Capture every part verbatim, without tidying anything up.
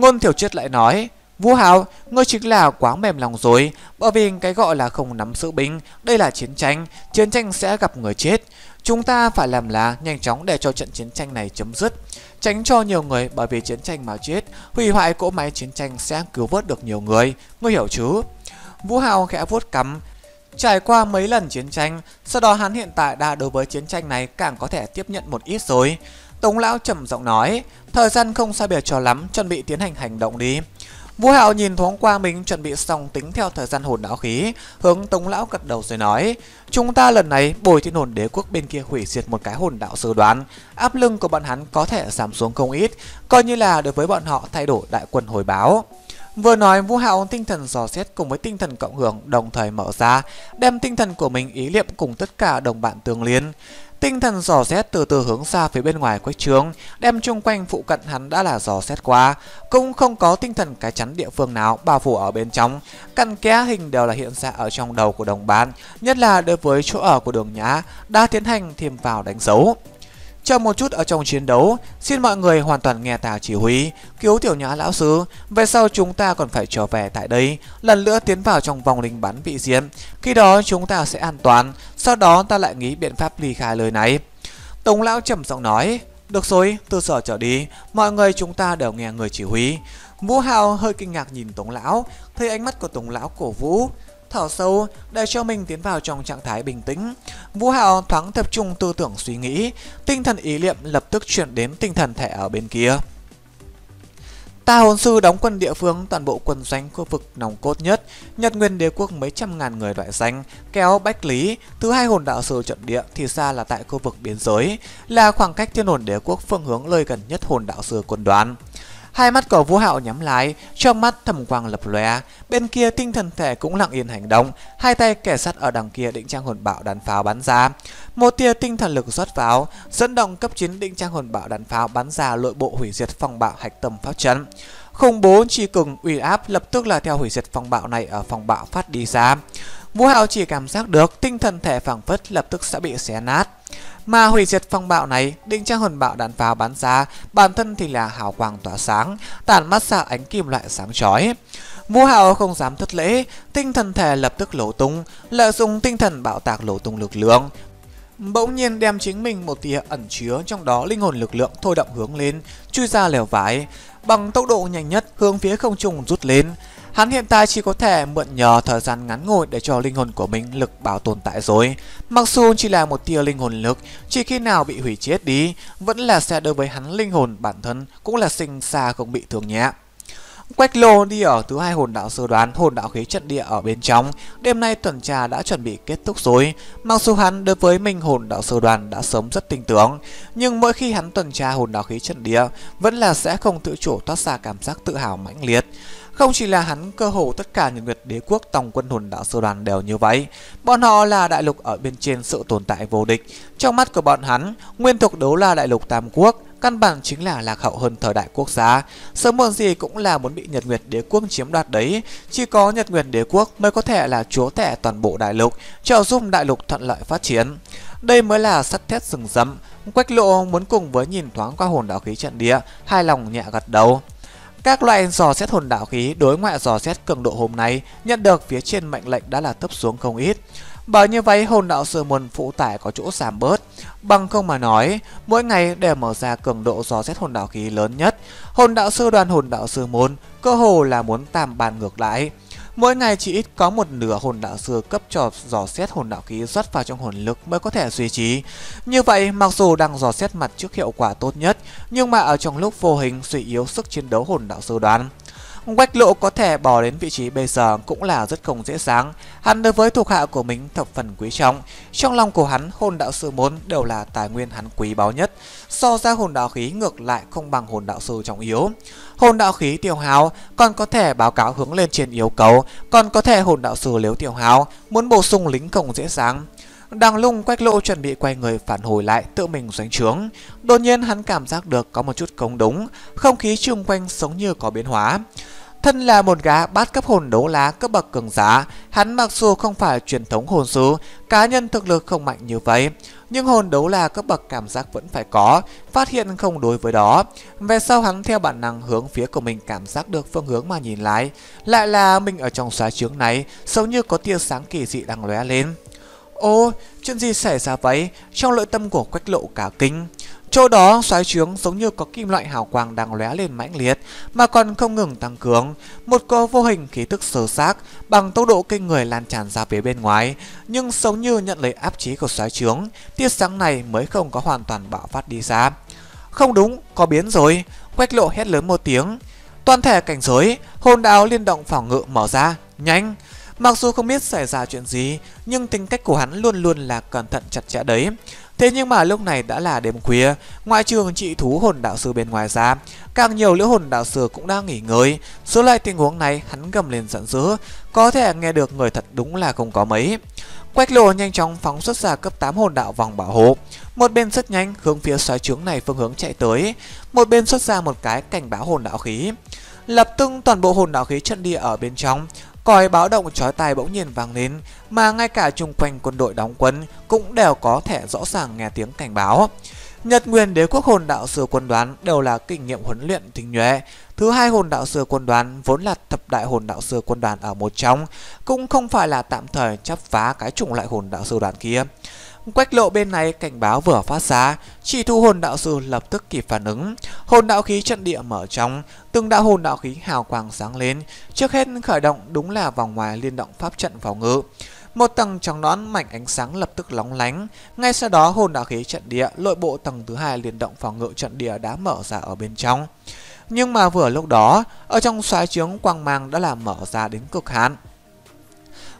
Ngôn Thiểu Chết lại nói: Vũ Hạo, ngươi chính là quá mềm lòng rồi, bởi vì cái gọi là không nắm giữ binh, đây là chiến tranh, chiến tranh sẽ gặp người chết. Chúng ta phải làm là nhanh chóng để cho trận chiến tranh này chấm dứt, tránh cho nhiều người bởi vì chiến tranh mà chết, hủy hoại cỗ máy chiến tranh sẽ cứu vớt được nhiều người, ngươi hiểu chứ? Vũ Hạo khẽ vuốt cằm. Trải qua mấy lần chiến tranh, sau đó hắn hiện tại đã đối với chiến tranh này càng có thể tiếp nhận một ít rồi. Tống lão trầm giọng nói: Thời gian không sai biệt cho lắm, chuẩn bị tiến hành hành động đi. Vũ Hạo nhìn thoáng qua mình chuẩn bị xong tính theo thời gian hồn đạo khí, hướng Tống lão gật đầu rồi nói: Chúng ta lần này bồi thiên hồn đế quốc bên kia hủy diệt một cái hồn đạo sơ đoán, áp lưng của bọn hắn có thể giảm xuống không ít, coi như là đối với bọn họ thay đổi đại quân hồi báo. Vừa nói, Vũ Hạo tinh thần dò xét cùng với tinh thần cộng hưởng đồng thời mở ra, đem tinh thần của mình ý niệm cùng tất cả đồng bạn tương liên. Tinh thần dò xét từ từ hướng ra phía bên ngoài quách trướng, đem chung quanh phụ cận hắn đã là dò xét qua, cũng không có tinh thần cái chắn địa phương nào bao phủ ở bên trong, căn kẽ hình đều là hiện ra ở trong đầu của đồng bạn, nhất là đối với chỗ ở của Đường Nhã đã tiến hành thêm vào đánh dấu. Chờ một chút ở trong chiến đấu, xin mọi người hoàn toàn nghe ta chỉ huy, cứu Tiểu Nhã lão sư, về sau chúng ta còn phải trở về tại đây, lần nữa tiến vào trong vòng linh bắn vị diện, khi đó chúng ta sẽ an toàn, sau đó ta lại nghĩ biện pháp ly khai lời này. Tống lão trầm giọng nói: Được rồi, từ giờ trở đi, mọi người chúng ta đều nghe người chỉ huy. Vũ Hạo hơi kinh ngạc nhìn Tống lão, thấy ánh mắt của Tống lão cổ vũ, thở sâu để cho mình tiến vào trong trạng thái bình tĩnh. Vũ Hạo thoáng tập trung tư tưởng suy nghĩ, tinh thần ý niệm lập tức chuyển đến tinh thần thể ở bên kia. Ta hồn sư đóng quân địa phương, toàn bộ quân doanh khu vực nòng cốt nhất Nhật Nguyên Đế quốc mấy trăm ngàn người loại danh, kéo bách lý, thứ hai hồn đạo sư trận địa thì xa là tại khu vực biên giới, là khoảng cách thiên hồn đế quốc phương hướng lơi gần nhất hồn đạo sư quân đoàn. Hai mắt của Vũ Hạo nhắm lại, trong mắt thầm quang lập lòe, bên kia tinh thần thể cũng lặng yên hành động, hai tay kẻ sắt ở đằng kia định trang hồn bạo đạn pháo bắn ra. Một tia tinh thần lực rót vào, dẫn động cấp chín định trang hồn bạo đạn pháo bắn ra lội bộ hủy diệt phòng bạo hạch tâm pháp trận. Khủng bố chi cực uy áp lập tức là theo hủy diệt phòng bạo này ở phòng bạo phát đi ra. Vũ Hạo chỉ cảm giác được tinh thần thể phảng phất lập tức sẽ bị xé nát. Mà hủy diệt phong bạo này, định trang hồn bạo đạn pháo bắn ra, bản thân thì là hào quang tỏa sáng, tản mắt ra ánh kim loại sáng chói. Vũ Hạo không dám thất lễ, tinh thần thể lập tức lổ tung, lợi dụng tinh thần bạo tạc lổ tung lực lượng, bỗng nhiên đem chính mình một tia ẩn chứa trong đó linh hồn lực lượng thôi động hướng lên, chui ra lều vải, bằng tốc độ nhanh nhất hướng phía không trung rút lên. Hắn hiện tại chỉ có thể mượn nhờ thời gian ngắn ngủi để cho linh hồn của mình lực bảo tồn tại rồi. Mặc dù chỉ là một tia linh hồn lực, chỉ khi nào bị hủy chết đi, vẫn là sẽ đối với hắn linh hồn bản thân cũng là sinh xa không bị thương nhẹ. Quách Lộ Đi ở thứ hai hồn đạo sơ đoán hồn đạo khí trận địa ở bên trong, đêm nay tuần tra đã chuẩn bị kết thúc rồi. Mặc dù hắn đối với mình hồn đạo sơ đoán đã sớm rất tin tưởng, nhưng mỗi khi hắn tuần tra hồn đạo khí trận địa, vẫn là sẽ không tự chủ thoát ra cảm giác tự hào mãnh liệt. Không chỉ là hắn, cơ hồ tất cả Nhật Nguyệt Đế quốc tòng quân hồn đạo sơ đoàn đều như vậy. Bọn họ là đại lục ở bên trên sự tồn tại vô địch. Trong mắt của bọn hắn, nguyên thuộc Đấu La đại lục Tam Quốc căn bản chính là lạc hậu hơn thời đại quốc gia, sớm muộn gì cũng là muốn bị Nhật Nguyệt Đế quốc chiếm đoạt đấy. Chỉ có Nhật Nguyệt Đế quốc mới có thể là chúa tể toàn bộ đại lục, trợ giúp đại lục thuận lợi phát triển. Đây mới là sắt thép rừng rậm. Quách Lộ muốn cùng với nhìn thoáng qua hồn đạo khí trận địa, hai lòng nhẹ gật đầu. Các loại dò xét hồn đạo khí đối ngoại dò xét cường độ hôm nay nhận được phía trên mệnh lệnh đã là thấp xuống không ít. Bởi như vậy hồn đạo sư môn phụ tải có chỗ giảm bớt, bằng không mà nói, mỗi ngày đều mở ra cường độ dò xét hồn đạo khí lớn nhất. Hồn đạo sư đoàn hồn đạo sư môn cơ hồ là muốn tam bàn ngược lại. Mỗi ngày chỉ ít có một nửa hồn đạo sư cấp cho dò xét hồn đạo khí rót vào trong hồn lực mới có thể duy trì. Như vậy mặc dù đang dò xét mặt trước hiệu quả tốt nhất, nhưng mà ở trong lúc vô hình suy yếu sức chiến đấu hồn đạo sư đoàn. Quách Lộ có thể bỏ đến vị trí bây giờ cũng là rất không dễ dàng. Hắn đối với thuộc hạ của mình thập phần quý trọng. Trong lòng của hắn, hồn đạo sư môn đều là tài nguyên hắn quý báu nhất. So ra hồn đạo khí ngược lại không bằng hồn đạo sư trọng yếu. Hồn đạo khí tiêu hao còn có thể báo cáo hướng lên trên yêu cầu, còn có thể hồn đạo sư nếu tiêu hao muốn bổ sung lính không dễ dàng. Đang lung Quách Lộ chuẩn bị quay người phản hồi lại tự mình doanh trướng, đột nhiên hắn cảm giác được có một chút không đúng, không khí chung quanh giống như có biến hóa. Thân là một gã bát cấp hồn đấu lá cấp bậc cường giả, hắn mặc dù không phải truyền thống hồn sư, cá nhân thực lực không mạnh như vậy, nhưng hồn đấu la cấp bậc cảm giác vẫn phải có, phát hiện không đối với đó. Về sau hắn theo bản năng hướng phía của mình cảm giác được phương hướng mà nhìn lại, lại là mình ở trong xoáy trướng này, giống như có tia sáng kỳ dị đang lóe lên. Ô, chuyện gì xảy ra vậy? Trong nội tâm của Quách Lộ cả kinh. Chỗ đó xoáy trướng giống như có kim loại hào quang đang lóe lên mãnh liệt mà còn không ngừng tăng cường. Một cỗ vô hình khí tức sờ xác bằng tốc độ kinh người lan tràn ra phía bên ngoài, nhưng giống như nhận lấy áp chế của xoáy trướng, tia sáng này mới không có hoàn toàn bạo phát đi ra. Không đúng, có biến rồi! Quách Lộ hét lớn một tiếng. Toàn thể cảnh giới, hồn đạo liên động phòng ngự mở ra, nhanh! Mặc dù không biết xảy ra chuyện gì, nhưng tính cách của hắn luôn luôn là cẩn thận chặt chẽ đấy. Thế nhưng mà lúc này đã là đêm khuya, ngoại trừ chị thú hồn đạo sư bên ngoài ra, càng nhiều lữ hồn đạo sư cũng đang nghỉ ngơi. Số loại tình huống này hắn gầm lên giận dữ, có thể nghe được người thật đúng là không có mấy. Quách Lộ nhanh chóng phóng xuất ra cấp tám hồn đạo vòng bảo hộ, một bên rất nhanh hướng phía xoáy trướng này phương hướng chạy tới, một bên xuất ra một cái cảnh báo hồn đạo khí. Lập tức toàn bộ hồn đạo khí trận địa ở bên trong, còi báo động chói tai bỗng nhiên vang lên, mà ngay cả chung quanh quân đội đóng quân cũng đều có thể rõ ràng nghe tiếng cảnh báo. Nhật Nguyên Đế Quốc hồn đạo sư quân đoàn đều là kinh nghiệm huấn luyện tinh nhuệ. Thứ hai hồn đạo sư quân đoàn vốn là thập đại hồn đạo sư quân đoàn ở một trong, cũng không phải là tạm thời chấp phá cái chủng loại hồn đạo sư đoàn kia. Quách Lộ bên này cảnh báo vừa phát ra, chỉ thu hồn đạo sư lập tức kịp phản ứng. Hồn đạo khí trận địa mở trong, từng đạo hồn đạo khí hào quang sáng lên. Trước hết khởi động đúng là vòng ngoài liên động pháp trận phòng ngự. Một tầng trắng nõn mảnh ánh sáng lập tức lóng lánh. Ngay sau đó hồn đạo khí trận địa lội bộ tầng thứ hai liên động phòng ngự trận địa đã mở ra ở bên trong. Nhưng mà vừa lúc đó, ở trong xoáy trướng quang mang đã làm mở ra đến cực hạn.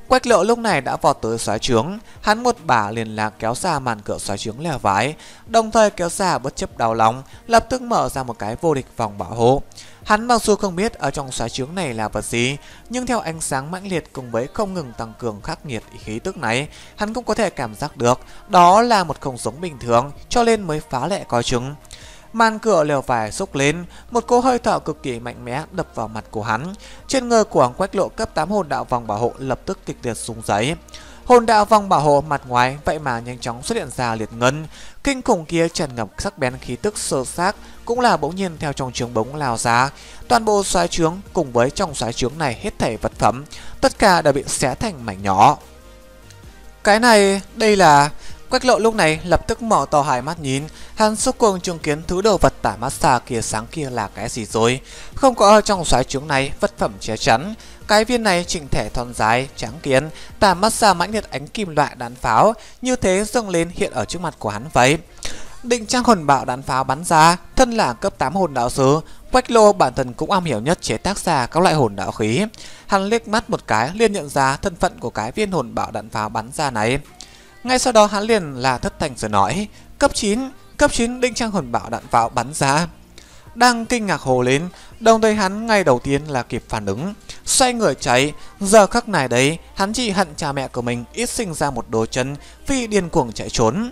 Quách Lộ lúc này đã vọt tới xoáy trướng, hắn một bả liền lạc kéo ra màn cửa xoáy trướng lè vái, đồng thời kéo ra bất chấp đau lòng, lập tức mở ra một cái vô địch vòng bảo hộ. Hắn mặc dù không biết ở trong xoáy trướng này là vật gì, nhưng theo ánh sáng mãnh liệt cùng với không ngừng tăng cường khắc nghiệt khí tức này, hắn cũng có thể cảm giác được đó là một không giống bình thường, cho nên mới phá lệ coi chừng. Màn cửa lèo vải xốc lên, một cỗ hơi thở cực kỳ mạnh mẽ đập vào mặt của hắn. Trên người của Quách Lộ cấp tám hồn đạo vòng bảo hộ lập tức kịch liệt rung giấy. Hồn đạo vòng bảo hộ mặt ngoài vậy mà nhanh chóng xuất hiện ra liệt ngân kinh khủng kia, tràn ngập sắc bén khí tức sơ xác cũng là bỗng nhiên theo trong trướng bóng lao ra. Toàn bộ xoáy trướng cùng với trong xoáy trướng này hết thảy vật phẩm tất cả đều bị xé thành mảnh nhỏ. Cái này, đây là... Quách Lộ lúc này lập tức mở to hai mắt nhìn, hắn sốc cuồng chứng kiến thứ đồ vật tả mắt xa kia sáng kia là cái gì rồi. Không có ở trong xoáy trướng này vật phẩm che chắn, cái viên này chỉnh thể thon dài, trắng kiến, tả mắt xa mãnh liệt ánh kim loại đạn pháo, như thế dâng lên hiện ở trước mặt của hắn vậy. Định trang hồn bạo đạn pháo bắn ra, thân là cấp tám hồn đạo sứ, Quách Lộ bản thân cũng am hiểu nhất chế tác ra các loại hồn đạo khí. Hắn liếc mắt một cái liền nhận ra thân phận của cái viên hồn bạo đạn pháo bắn ra này. Ngay sau đó hắn liền là thất thành rồi nói: Cấp chín, cấp chín đinh trang hồn bạo đạn pháo bắn ra. Đang kinh ngạc hồ lên, đồng thời hắn ngay đầu tiên là kịp phản ứng, xoay người chạy. Giờ khắc này đấy, hắn chỉ hận cha mẹ của mình ít sinh ra một đôi chân, vì điên cuồng chạy trốn.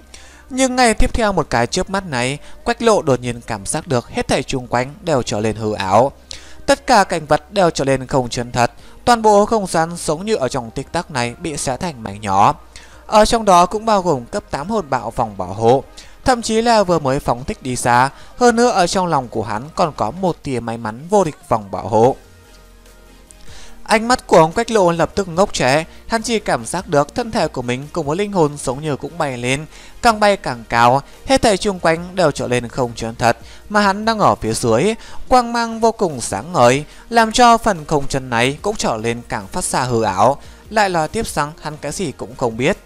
Nhưng ngay tiếp theo một cái chớp mắt này, Quách Lộ đột nhiên cảm giác được hết thảy chung quanh đều trở lên hư ảo, tất cả cảnh vật đều trở lên không chân thật. Toàn bộ không gian giống như ở trong tích tắc này bị xé thành mảnh nhỏ. Ở trong đó cũng bao gồm cấp tám hồn bạo vòng bảo hộ, thậm chí là vừa mới phóng thích đi xa. Hơn nữa ở trong lòng của hắn còn có một tia may mắn vô địch vòng bảo hộ. Ánh mắt của ông Quách Lộ lập tức ngốc trệ, hắn chỉ cảm giác được thân thể của mình cùng với linh hồn giống như cũng bay lên, càng bay càng cao, hết thảy chung quanh đều trở lên không chân thật, mà hắn đang ở phía dưới, quang mang vô cùng sáng ngời, làm cho phần không chân này cũng trở lên càng phát xa hư ảo. Lại nói tiếp rằng hắn cái gì cũng không biết.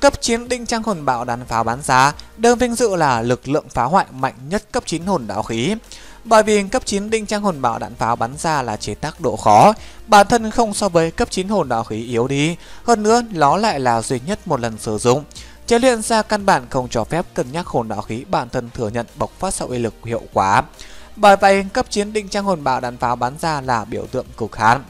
Cấp chín đinh trang hồn bạo đạn pháo bắn ra, đơn vinh dự là lực lượng phá hoại mạnh nhất cấp chín hồn đạo khí. Bởi vì cấp chín đinh trang hồn bạo đạn pháo bắn ra là chế tác độ khó, bản thân không so với cấp chín hồn đạo khí yếu đi, hơn nữa nó lại là duy nhất một lần sử dụng. Chế luyện ra căn bản không cho phép cân nhắc hồn đạo khí bản thân thừa nhận bộc phát sau uy lực hiệu quả. Bởi vậy cấp chín đinh trang hồn bạo đạn pháo bắn ra là biểu tượng cực hạn.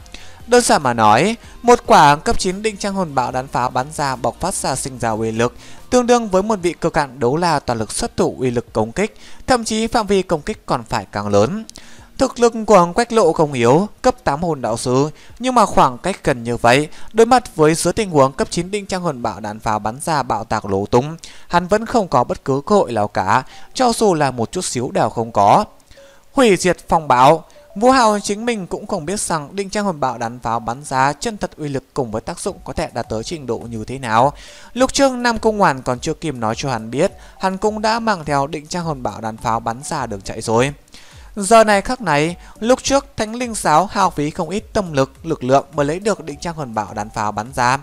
Đơn giản mà nói, một quả cấp chín đinh trang hồn bạo đạn pháo bắn ra bộc phát ra sinh ra uy lực tương đương với một vị cực hạn đấu la toàn lực xuất thủ uy lực công kích, thậm chí phạm vi công kích còn phải càng lớn. Thực lực của Quách Lộ không yếu, cấp tám hồn đạo sứ, nhưng mà khoảng cách gần như vậy, đối mặt với dưới tình huống cấp chín đinh trang hồn bạo đạn pháo bắn ra bạo tạc lố túng, hắn vẫn không có bất cứ cơ hội nào cả, cho dù là một chút xíu đều không có. Hủy diệt phong bạo. Vũ Hạo chính mình cũng không biết rằng đinh trang hồn bạo đạn pháo bắn giá chân thật uy lực cùng với tác dụng có thể đạt tới trình độ như thế nào. Lúc trước Nam Cung Hoàn còn chưa kịp nói cho hắn biết, hắn cũng đã mang theo đinh trang hồn bạo đạn pháo bắn ra đường chạy rồi. Giờ này khắc này, lúc trước Thánh Linh Giáo hao phí không ít tâm lực, lực lượng mới lấy được đinh trang hồn bạo đạn pháo bắn giá,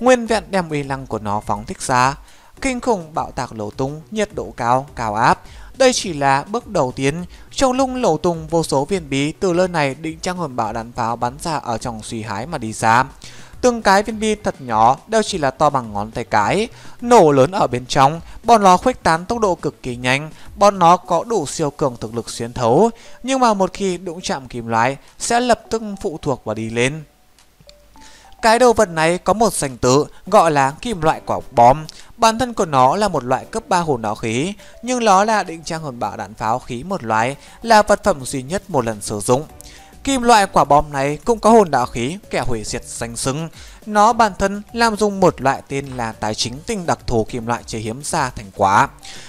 nguyên vẹn đem uy năng của nó phóng thích ra, kinh khủng bạo tạc lổ tung, nhiệt độ cao, cao áp. Đây chỉ là bước đầu tiên, trong lúc lổ tung vô số viên bí từ lơ này đinh trang hồn bạo đạn pháo bắn ra ở trong suy hái mà đi ra. Từng cái viên bi thật nhỏ, đều chỉ là to bằng ngón tay cái, nổ lớn ở bên trong, bọn nó khuếch tán tốc độ cực kỳ nhanh, bọn nó có đủ siêu cường thực lực xuyên thấu, nhưng mà một khi đụng chạm kim loại sẽ lập tức phụ thuộc và đi lên. Cái đồ vật này có một danh tự gọi là kim loại quả bom. Bản thân của nó là một loại cấp ba hồn đạo khí, nhưng nó là đinh trang hồn bạo đạn pháo khí một loại, là vật phẩm duy nhất một lần sử dụng. Kim loại quả bom này cũng có hồn đạo khí kẻ hủy diệt danh xứng. Nó bản thân làm dùng một loại tên là tài chính tinh đặc thù kim loại chế hiếm ra thành quả.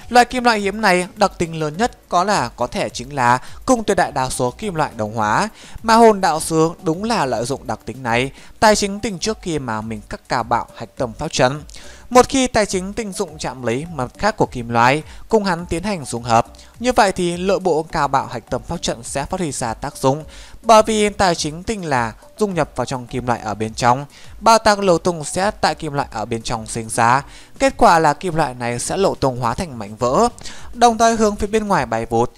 Loại kim loại hiếm này đặc tính lớn nhất có là có thể chính là cùng tuyệt đại đa số kim loại đồng hóa, mà hồn đạo sứ đúng là lợi dụng đặc tính này. Tài chính tinh trước khi mà mình cắt cà bạo hạch tâm pháp trấn, một khi tài chính tinh dụng chạm lấy mặt khác của kim loại, cùng hắn tiến hành dung hợp, như vậy thì nội bộ cà bạo hạch tâm pháp trận sẽ phát huy ra tác dụng, bởi vì tài chính tinh là dung nhập vào trong kim loại ở bên trong, bạo tạc lộ tung sẽ tại kim loại ở bên trong sinh ra, kết quả là kim loại này sẽ lộ tung hóa thành mảnh vỡ, đồng thời hướng phía bên ngoài bay vụt.